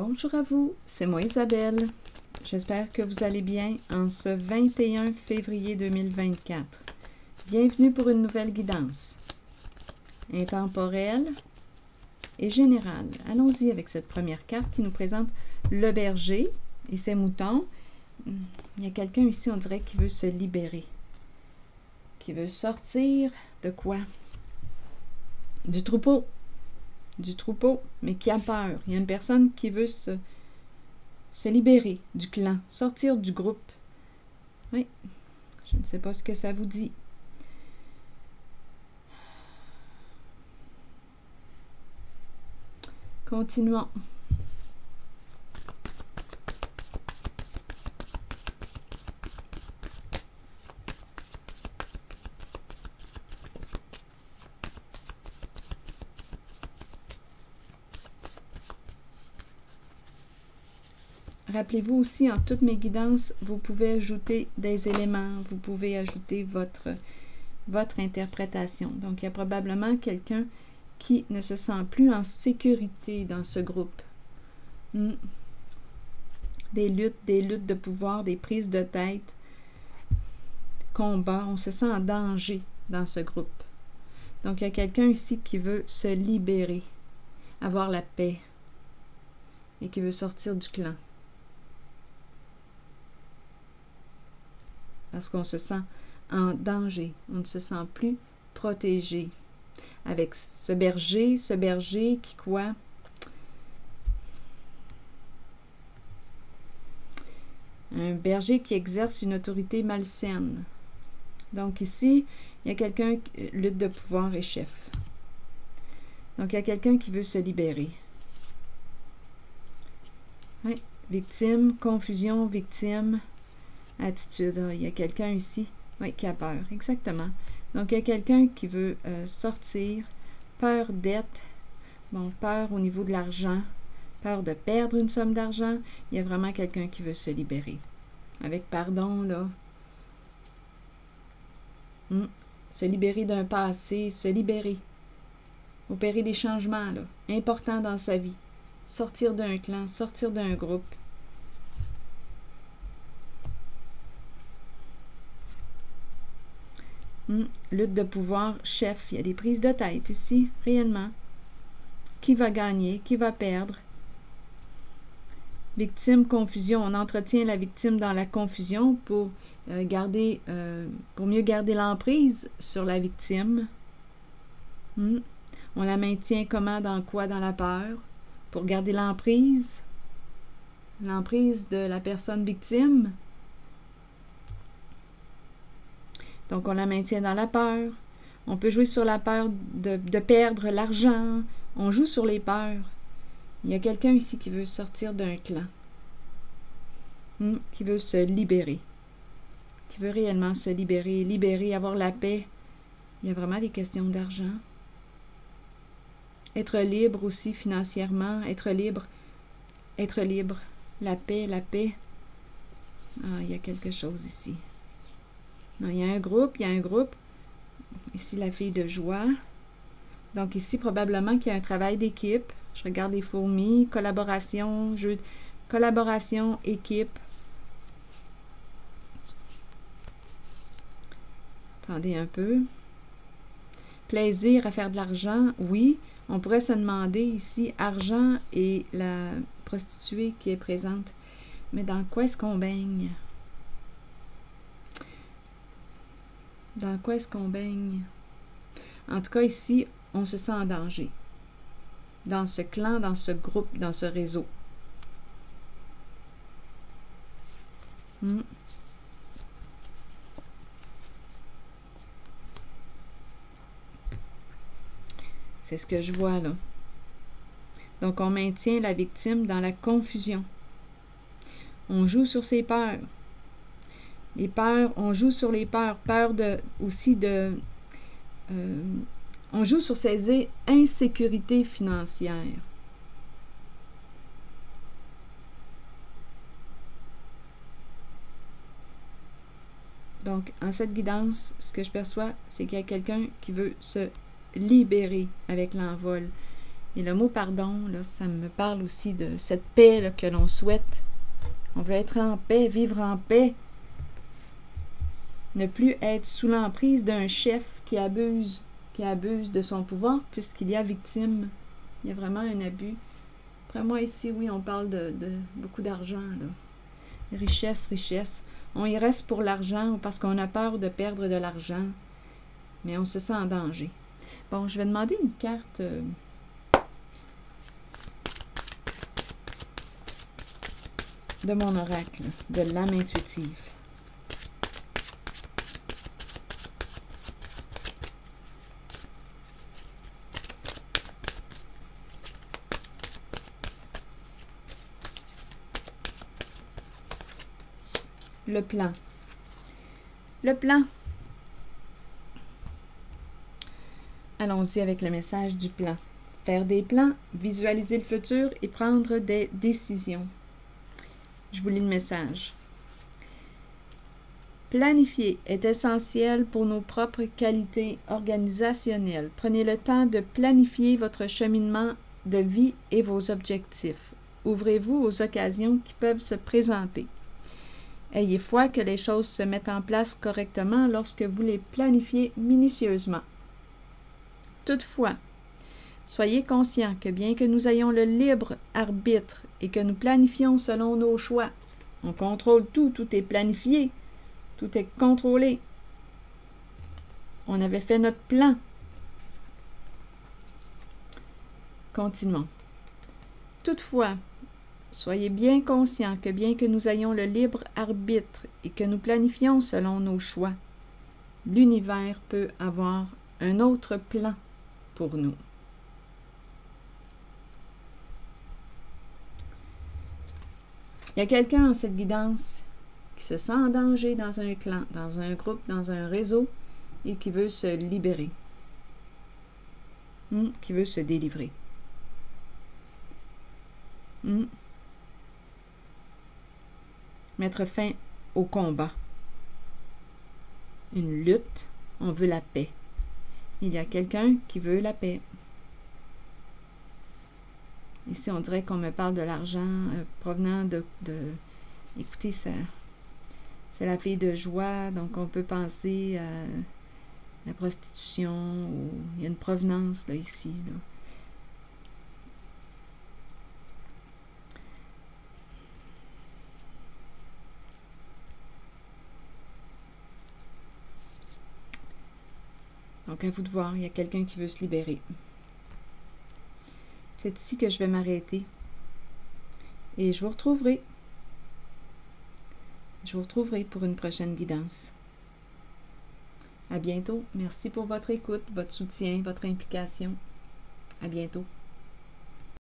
Bonjour à vous, c'est moi Isabelle. J'espère que vous allez bien en ce 21 février 2024. Bienvenue pour une nouvelle guidance intemporelle et générale. Allons-y avec cette première carte qui nous présente le berger et ses moutons. Il y a quelqu'un ici, on dirait, qui veut se libérer, qui veut sortir de quoi? Du troupeau, mais qui a peur. Il y a une personne qui veut se libérer du clan, sortir du groupe. Oui, je ne sais pas ce que ça vous dit. Continuons. Rappelez-vous aussi, en toutes mes guidances, vous pouvez ajouter des éléments, vous pouvez ajouter votre interprétation. Donc, il y a probablement quelqu'un qui ne se sent plus en sécurité dans ce groupe. Des luttes de pouvoir, des prises de tête, combats, on se sent en danger dans ce groupe. Donc, il y a quelqu'un ici qui veut se libérer, avoir la paix et qui veut sortir du clan. Parce qu'on se sent en danger, on ne se sent plus protégé. Avec ce berger qui quoi? Un berger qui exerce une autorité malsaine. Donc ici, il y a quelqu'un, lutte de pouvoir et chef. Donc il y a quelqu'un qui veut se libérer. Oui, victime, confusion, victime. Attitude, il y a quelqu'un ici, oui, qui a peur, exactement. Donc, il y a quelqu'un qui veut sortir, peur d'être, bon, peur au niveau de l'argent, peur de perdre une somme d'argent. Il y a vraiment quelqu'un qui veut se libérer. Avec pardon, là. Se libérer d'un passé, se libérer. Opérer des changements, là, importants dans sa vie. Sortir d'un clan, sortir d'un groupe. Lutte de pouvoir, chef. Il y a des prises de tête ici, réellement. Qui va gagner? Qui va perdre? Victime, confusion. On entretient la victime dans la confusion pour mieux garder l'emprise sur la victime. On la maintient comment? Dans quoi? Dans la peur. Pour garder l'emprise. L'emprise de la personne victime. Donc, on la maintient dans la peur. On peut jouer sur la peur de perdre l'argent. On joue sur les peurs. Il y a quelqu'un ici qui veut sortir d'un clan. Qui veut se libérer. Qui veut réellement se libérer, avoir la paix. Il y a vraiment des questions d'argent. Être libre aussi financièrement. Être libre. La paix. Ah, il y a quelque chose ici. Non, il y a un groupe. Ici, la fille de joie. Donc, ici, probablement qu'il y a un travail d'équipe. Je regarde les fourmis, collaboration, jeu, collaboration, équipe. Attendez un peu. Plaisir à faire de l'argent, oui. On pourrait se demander ici, argent et la prostituée qui est présente. Mais dans quoi est-ce qu'on baigne? Dans quoi est-ce qu'on baigne? En tout cas, ici, on se sent en danger. Dans ce clan, dans ce groupe, dans ce réseau. C'est ce que je vois là. Donc, on maintient la victime dans la confusion. On joue sur ses peurs. Les peurs, on joue sur les peurs, on joue sur ces insécurités financières. Donc, en cette guidance, ce que je perçois, c'est qu'il y a quelqu'un qui veut se libérer avec l'envol. Et le mot « pardon », là, ça me parle aussi de cette paix là, que l'on souhaite. On veut être en paix, vivre en paix. Ne plus être sous l'emprise d'un chef qui abuse de son pouvoir puisqu'il y a victime. Il y a vraiment un abus. Après moi, ici, oui, on parle de beaucoup d'argent. Richesse, richesse. On y reste pour l'argent parce qu'on a peur de perdre de l'argent. Mais on se sent en danger. Bon, je vais demander une carte... de mon oracle, de l'âme intuitive. Le plan. Le plan. Allons-y avec le message du plan. Faire des plans, visualiser le futur et prendre des décisions. Je vous lis le message. Planifier est essentiel pour nos propres qualités organisationnelles. Prenez le temps de planifier votre cheminement de vie et vos objectifs. Ouvrez-vous aux occasions qui peuvent se présenter. Ayez foi que les choses se mettent en place correctement lorsque vous les planifiez minutieusement. Toutefois, soyez conscients que bien que nous ayons le libre arbitre et que nous planifions selon nos choix, on contrôle tout, tout est planifié, tout est contrôlé. On avait fait notre plan. Continuons. Toutefois, soyez bien conscients que bien que nous ayons le libre arbitre et que nous planifions selon nos choix, l'univers peut avoir un autre plan pour nous. Il y a quelqu'un en cette guidance qui se sent en danger dans un clan, dans un groupe, dans un réseau et qui veut se libérer, qui veut se délivrer. Mettre fin au combat. Une lutte, on veut la paix. Il y a quelqu'un qui veut la paix. Ici, on dirait qu'on me parle de l'argent provenant de... Écoutez, c'est la fille de joie, donc on peut penser à la prostitution. Ou, il y a une provenance là, ici. Là. Donc, à vous de voir, il y a quelqu'un qui veut se libérer. C'est ici que je vais m'arrêter. Et je vous retrouverai. Je vous retrouverai pour une prochaine guidance. À bientôt. Merci pour votre écoute, votre soutien, votre implication. À bientôt.